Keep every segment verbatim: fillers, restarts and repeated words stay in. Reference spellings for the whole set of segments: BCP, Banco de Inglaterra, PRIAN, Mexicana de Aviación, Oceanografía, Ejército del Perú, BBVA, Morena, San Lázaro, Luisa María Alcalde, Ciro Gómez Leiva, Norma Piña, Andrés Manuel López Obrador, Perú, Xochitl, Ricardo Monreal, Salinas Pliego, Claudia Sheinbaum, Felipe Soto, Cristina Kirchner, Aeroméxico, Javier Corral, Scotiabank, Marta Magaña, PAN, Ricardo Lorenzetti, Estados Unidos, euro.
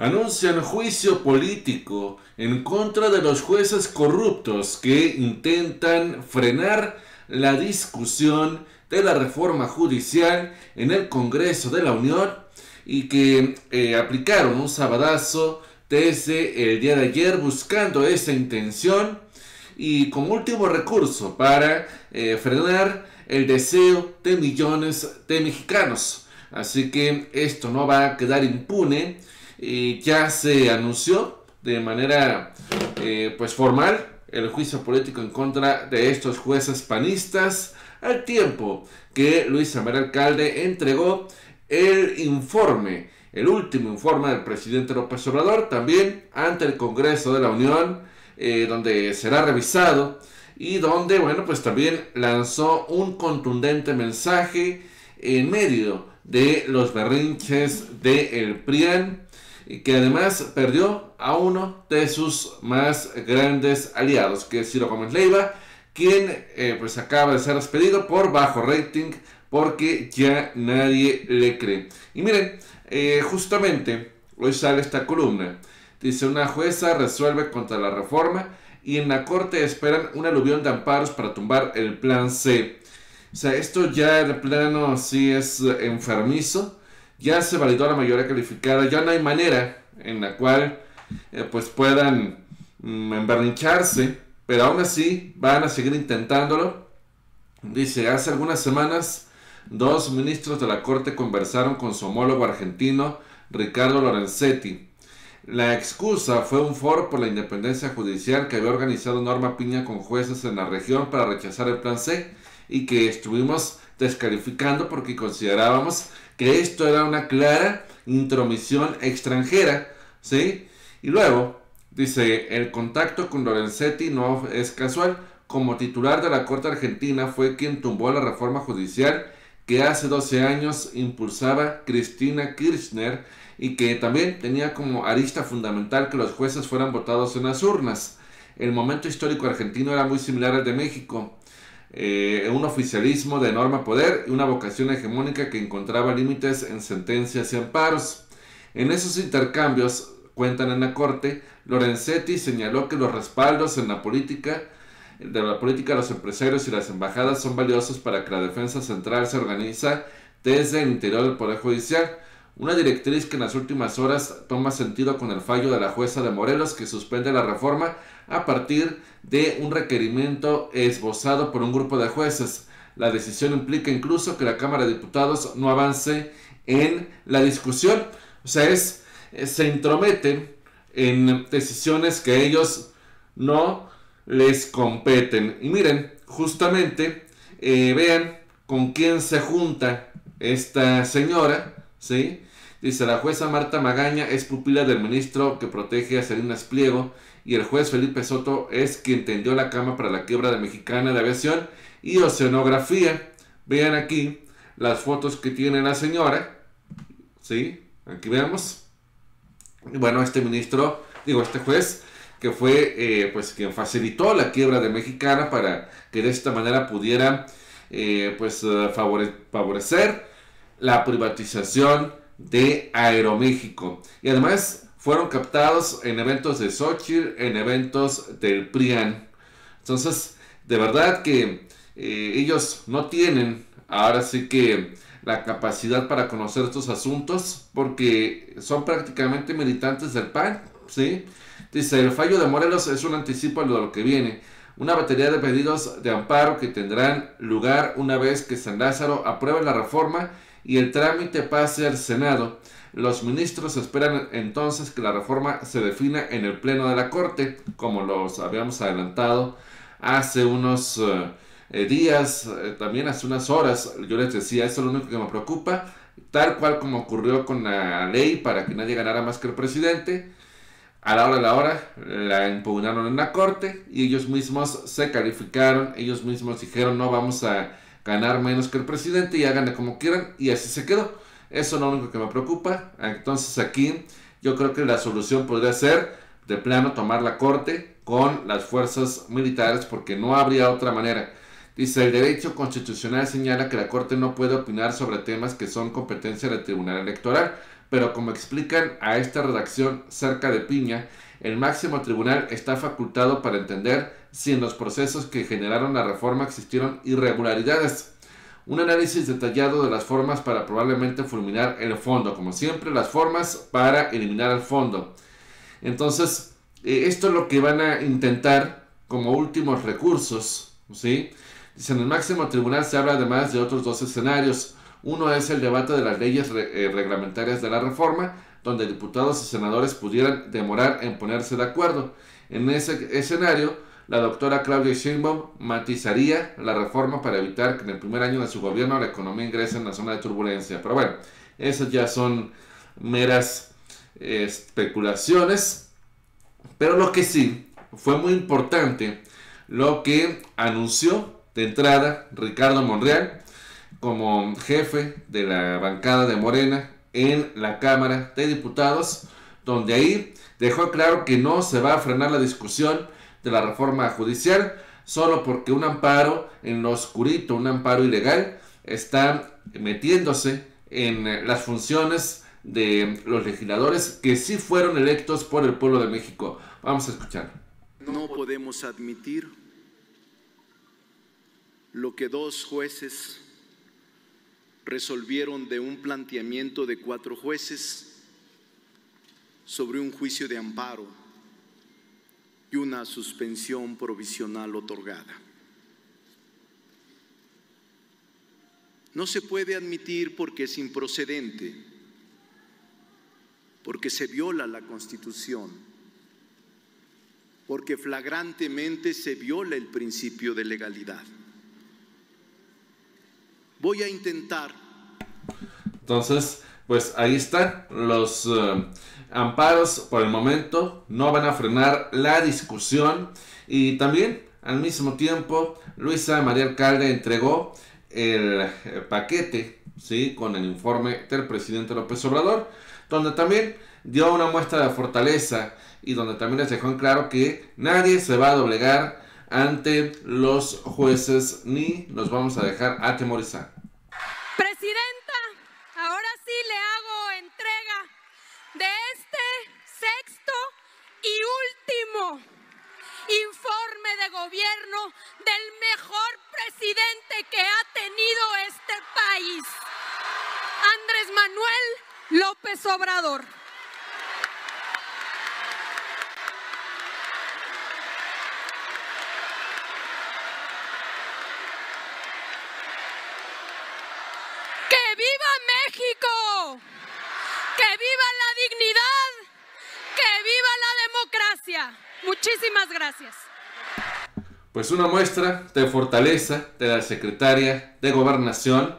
anuncian juicio político en contra de los jueces corruptos que intentan frenar la discusión de la reforma judicial en el Congreso de la Unión y que eh, aplicaron un sabadazo desde el día de ayer buscando esa intención y como último recurso para eh, frenar el deseo de millones de mexicanos. Así que esto no va a quedar impune. Y ya se anunció de manera eh, pues formal el juicio político en contra de estos jueces panistas al tiempo que Luisa María Alcalde entregó el informe, el último informe del presidente López Obrador también ante el Congreso de la Unión eh, donde será revisado y donde bueno pues también lanzó un contundente mensaje en medio de los berrinches del PRIAN que además perdió a uno de sus más grandes aliados, que es Ciro Gómez Leiva, quien eh, pues acaba de ser despedido por bajo rating, porque ya nadie le cree. Y miren, eh, justamente hoy sale esta columna, dice: una jueza resuelve contra la reforma y en la corte esperan un aluvión de amparos para tumbar el plan C. O sea, esto ya de plano sí es enfermizo. Ya se validó la mayoría calificada, ya no hay manera en la cual eh, pues puedan mm, emberrincharse, pero aún así van a seguir intentándolo. Dice: hace algunas semanas dos ministros de la corte conversaron con su homólogo argentino Ricardo Lorenzetti. La excusa fue un foro por la independencia judicial que había organizado Norma Piña con jueces en la región para rechazar el plan C y que estuvimos descalificando porque considerábamos que esto era una clara intromisión extranjera, ¿sí? Y luego, dice, el contacto con Lorenzetti no es casual. Como titular de la Corte Argentina fue quien tumbó la reforma judicial que hace doce años impulsaba Cristina Kirchner y que también tenía como arista fundamental que los jueces fueran votados en las urnas. El momento histórico argentino era muy similar al de México. Eh, un oficialismo de enorme poder y una vocación hegemónica que encontraba límites en sentencias y amparos. En esos intercambios, cuentan en la corte, Lorenzetti señaló que los respaldos en la política, de la política, los empresarios y las embajadas son valiosos para que la defensa central se organiza desde el interior del Poder Judicial. Una directriz que en las últimas horas toma sentido con el fallo de la jueza de Morelos que suspende la reforma a partir de un requerimiento esbozado por un grupo de jueces. La decisión implica incluso que la Cámara de Diputados no avance en la discusión. O sea, es, se intrometen en decisiones que a ellos no les competen. Y miren, justamente, eh, vean con quién se junta esta señora, ¿sí? Dice: la jueza Marta Magaña es pupila del ministro que protege a Salinas Pliego y el juez Felipe Soto es quien tendió la cama para la quiebra de Mexicana de Aviación y Oceanografía. Vean aquí las fotos que tiene la señora, ¿sí? Aquí veamos. Bueno, este ministro, digo, este juez que fue eh, pues quien facilitó la quiebra de Mexicana para que de esta manera pudiera eh, pues favore favorecer la privatización de Aeroméxico. Y además fueron captados en eventos de Xochitl, en eventos del PRIAN. Entonces, de verdad que eh, ellos no tienen ahora sí que la capacidad para conocer estos asuntos porque son prácticamente militantes del P A N, ¿sí? Dice: el fallo de Morelos es un anticipo de lo que viene. Una batería de pedidos de amparo que tendrán lugar una vez que San Lázaro apruebe la reforma y el trámite pase al Senado. Los ministros esperan entonces que la reforma se defina en el Pleno de la Corte, como los habíamos adelantado hace unos eh, días, eh, también hace unas horas. Yo les decía, eso es lo único que me preocupa, tal cual como ocurrió con la ley para que nadie ganara más que el presidente. A la hora de la hora la impugnaron en la Corte y ellos mismos se calificaron, ellos mismos dijeron: no vamos a ganar menos que el presidente y háganle como quieran, y así se quedó. Eso es lo único que me preocupa. Entonces aquí yo creo que la solución podría ser de plano tomar la corte con las fuerzas militares porque no habría otra manera. Dice: el derecho constitucional señala que la corte no puede opinar sobre temas que son competencia del tribunal electoral, pero como explican a esta redacción cerca de Piña, el máximo tribunal está facultado para entender si en los procesos que generaron la reforma existieron irregularidades. Un análisis detallado de las formas para probablemente fulminar el fondo. Como siempre, las formas para eliminar el fondo. Entonces, eh, esto es lo que van a intentar como últimos recursos, ¿sí? Dice, en el máximo tribunal se habla además de otros dos escenarios. Uno es el debate de las leyes re, eh, reglamentarias de la reforma, donde diputados y senadores pudieran demorar en ponerse de acuerdo. En ese escenario, la doctora Claudia Sheinbaum matizaría la reforma para evitar que en el primer año de su gobierno la economía ingrese en la zona de turbulencia. Pero bueno, esas ya son meras eh, especulaciones. Pero lo que sí fue muy importante, lo que anunció de entrada Ricardo Monreal como jefe de la bancada de Morena en la Cámara de Diputados, donde ahí dejó claro que no se va a frenar la discusión de la reforma judicial solo porque un amparo en lo oscurito, un amparo ilegal, está metiéndose en las funciones de los legisladores que sí fueron electos por el pueblo de México. Vamos a escuchar. No podemos admitir lo que dos jueces resolvieron de un planteamiento de cuatro jueces sobre un juicio de amparo y una suspensión provisional otorgada. No se puede admitir porque es improcedente, porque se viola la Constitución, porque flagrantemente se viola el principio de legalidad. Voy a intentar. Entonces, pues ahí están los eh, amparos por el momento. No van a frenar la discusión. Y también, al mismo tiempo, Luisa María Alcalde entregó el eh, paquete, ¿sí?, con el informe del presidente López Obrador, donde también dio una muestra de fortaleza y donde también les dejó en claro que nadie se va a doblegar ante los jueces, ni nos vamos a dejar atemorizar. Presidenta, ahora sí le hago entrega de este sexto y último informe de gobierno del mejor presidente que ha tenido este país, Andrés Manuel López Obrador. México, que viva la dignidad, que viva la democracia. Muchísimas gracias. Pues una muestra de fortaleza de la secretaria de Gobernación,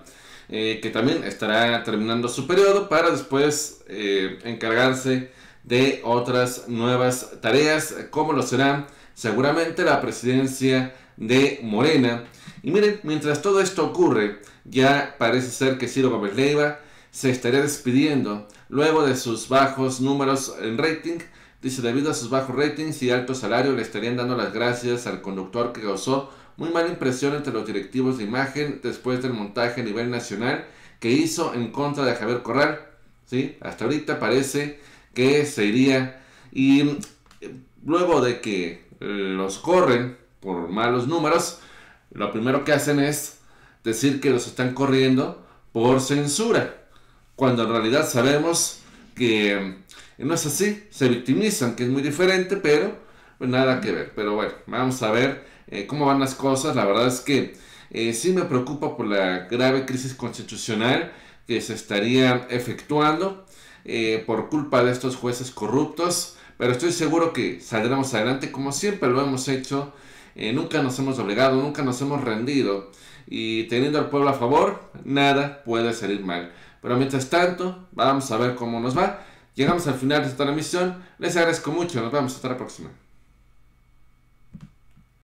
eh, que también estará terminando su periodo para después eh, encargarse de otras nuevas tareas, como lo será seguramente la presidencia de Morena. Y miren, mientras todo esto ocurre, ya parece ser que Ciro Gómez Leiva se estaría despidiendo luego de sus bajos números en rating. Dice, debido a sus bajos ratings y alto salario, le estarían dando las gracias al conductor que causó muy mala impresión entre los directivos de imagen después del montaje a nivel nacional que hizo en contra de Javier Corral. ¿Sí? Hasta ahorita parece que se iría. Y luego de que los corren por malos números, lo primero que hacen es decir que los están corriendo por censura, cuando en realidad sabemos que no es así. Se victimizan, que es muy diferente, pero pues nada que ver. Pero bueno, vamos a ver eh, cómo van las cosas. La verdad es que eh, sí me preocupa por la grave crisis constitucional que se estaría efectuando eh, por culpa de estos jueces corruptos, pero estoy seguro que saldremos adelante como siempre lo hemos hecho. Eh, nunca nos hemos obligado, nunca nos hemos rendido, y teniendo al pueblo a favor, nada puede salir mal. Pero mientras tanto, vamos a ver cómo nos va. Llegamos al final de esta emisión. Les agradezco mucho, nos vemos hasta la próxima.